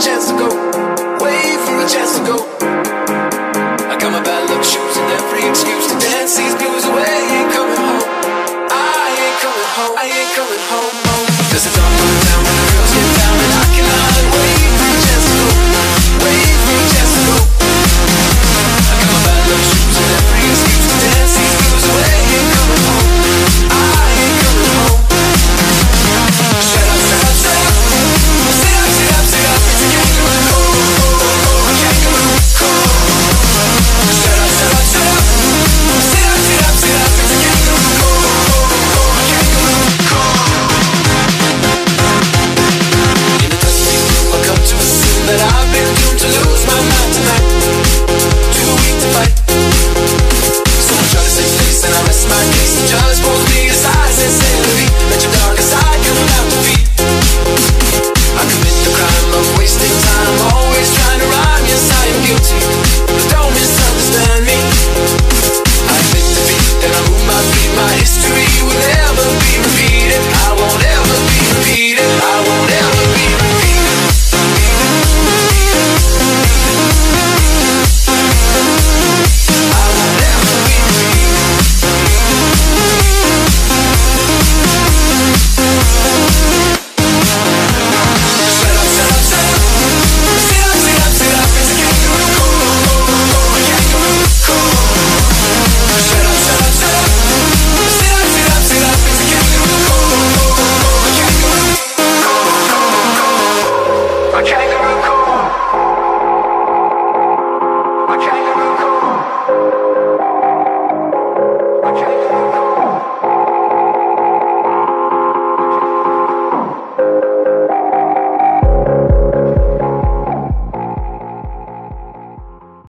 a chance to go, wait for a chance to go. I got my bad luck shoes and every excuse to dance these blues away. I ain't coming home, I ain't coming home, I ain't coming home, home. There's a dark going down when the girls get down and I cannot wait for a chance to go, wait for a chance to go. I got my bad luck shoes and every excuse to dance these blues away. I ain't coming home, I ain't coming home. Shut up, shut up, shut up. That I've been doomed to lose my mind tonight.